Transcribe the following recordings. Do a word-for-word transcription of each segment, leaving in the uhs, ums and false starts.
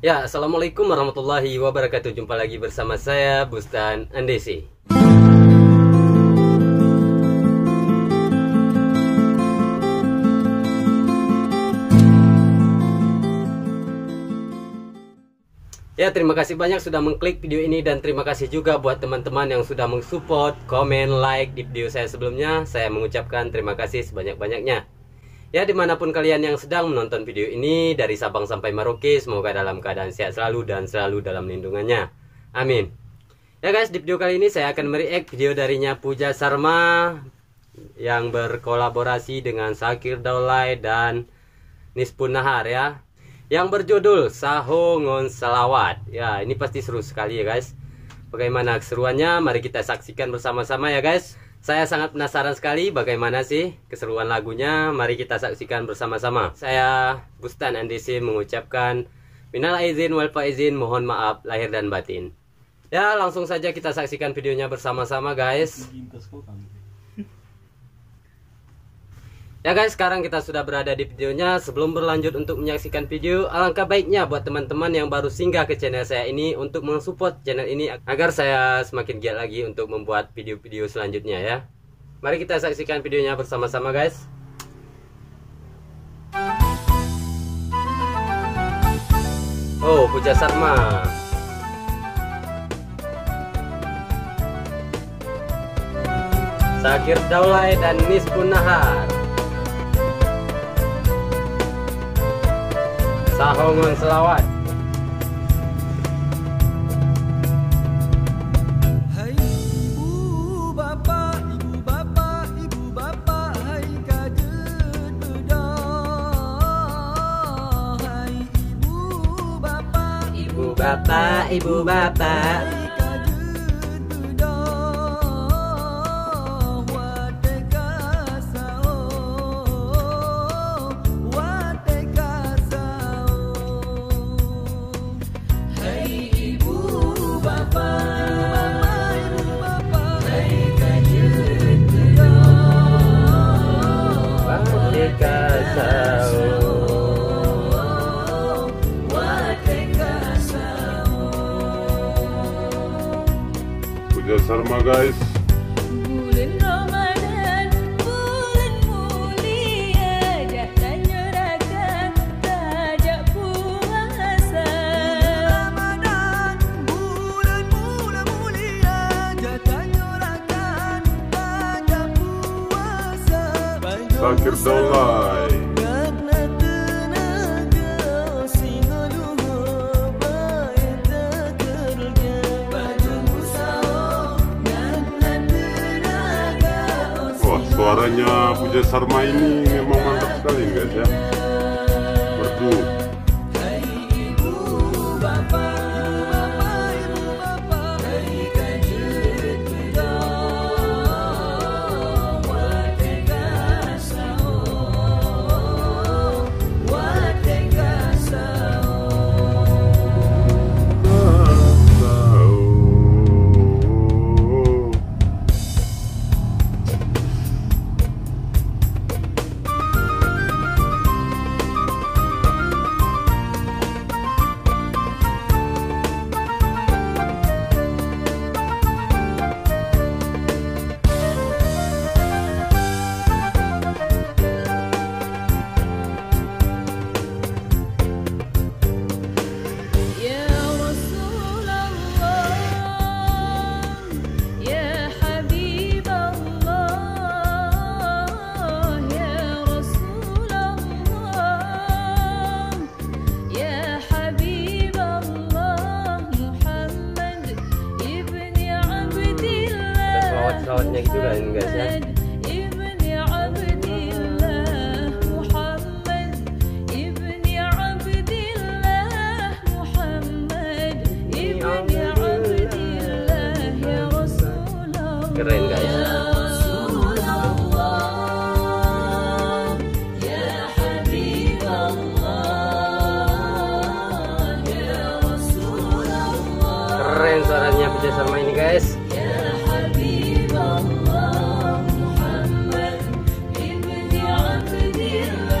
Ya, assalamualaikum warahmatullahi wabarakatuh. Jumpa lagi bersama saya, Bustan Andese. Ya, terima kasih banyak sudah mengklik video ini, dan terima kasih juga buat teman-teman yang sudah mensupport, komen, like di video saya sebelumnya. Saya mengucapkan terima kasih sebanyak-banyaknya. Ya, dimanapun kalian yang sedang menonton video ini, dari Sabang sampai Merauke, semoga dalam keadaan sehat selalu dan selalu dalam lindungannya. Amin. Ya guys, di video kali ini saya akan mereact video darinya Puja Syarma yang berkolaborasi dengan Syakir Daulay dan Nisfun Nahar ya, yang berjudul Saho Ngoen Sholawat. Ya, ini pasti seru sekali ya guys. Bagaimana keseruannya? Mari kita saksikan bersama-sama ya guys. Saya sangat penasaran sekali bagaimana sih keseruan lagunya. Mari kita saksikan bersama-sama. Saya Bustan Andese mengucapkan minal aizin wal faizin, mohon maaf lahir dan batin. Ya, langsung saja kita saksikan videonya bersama-sama guys. Ya guys, sekarang kita sudah berada di videonya. Sebelum berlanjut untuk menyaksikan video, alangkah baiknya buat teman-teman yang baru singgah ke channel saya ini untuk mensupport channel ini agar saya semakin giat lagi untuk membuat video-video selanjutnya ya. Mari kita saksikan videonya bersama-sama guys. Oh, Puja Syarma. Syakir Daulay dan Nisfun Nahar. Saho Ngoen Sholawat. Hai ibu bapak, ibu bapak, ibu bapak, hai kadet bedah. Hai ibu bapak, ibu bapak, ibu bapak, hai kadet bedah. Wa teka sao, wa teka. Puja Syarma guys. Bulan Ramadan, bulan mulia, jangan nyerahkan tajak puasa. Ramadan, bulan bulan mulia, jangan nyerahkan tajak puasa. Syakir Daulay. Suaranya Puja Syarma ini memang mantap sekali guys ya. Merdu. Sholawatnya gitu kan guys ya. Keren guys. Keren suaranya Puja Syarma ini guys. Muhammad ibni Abdillah.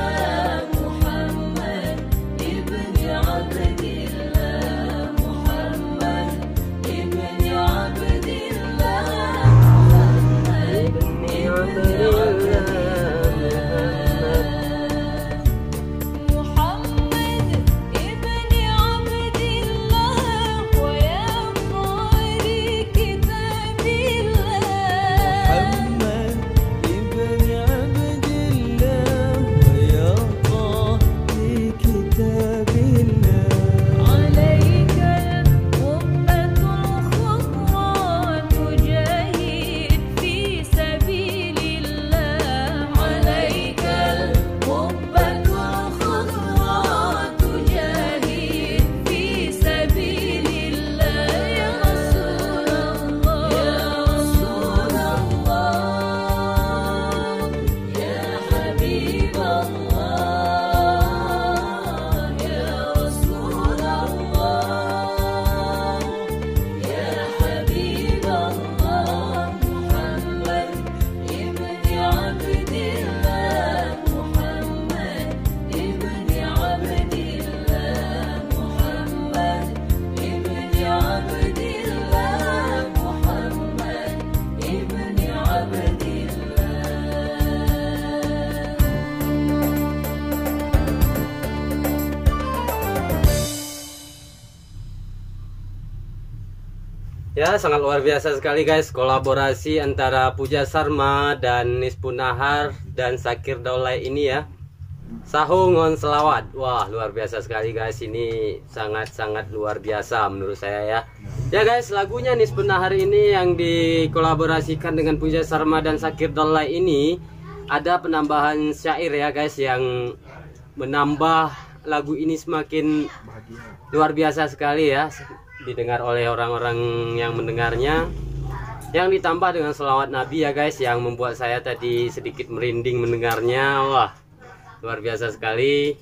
Ya, sangat luar biasa sekali guys, kolaborasi antara Puja Syarma dan Nisfun Nahar dan Syakir Daulay ini ya. Saho Ngoen Sholawat. Wah, luar biasa sekali guys, ini sangat-sangat luar biasa menurut saya ya. Ya guys, lagunya Nisfun Nahar ini yang dikolaborasikan dengan Puja Syarma dan Syakir Daulay ini ada penambahan syair ya guys, yang menambah lagu ini semakin luar biasa sekali ya, didengar oleh orang-orang yang mendengarnya, yang ditambah dengan sholawat Nabi ya guys, yang membuat saya tadi sedikit merinding mendengarnya. Wah, luar biasa sekali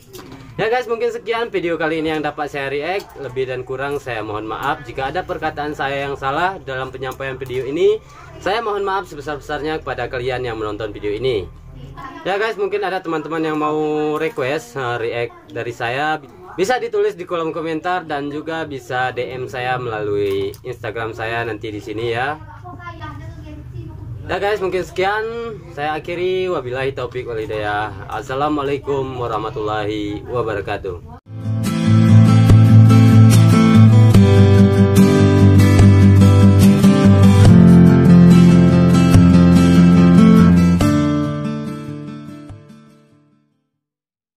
ya guys. Mungkin sekian video kali ini yang dapat saya react, lebih dan kurang saya mohon maaf. Jika ada perkataan saya yang salah dalam penyampaian video ini, saya mohon maaf sebesar-besarnya kepada kalian yang menonton video ini. Ya guys, mungkin ada teman-teman yang mau request react dari saya, bisa ditulis di kolom komentar dan juga bisa D M saya melalui Instagram saya nanti di sini ya. Ya guys, mungkin sekian saya akhiri. Wabillahi taufik wal hidayah. Assalamualaikum warahmatullahi wabarakatuh.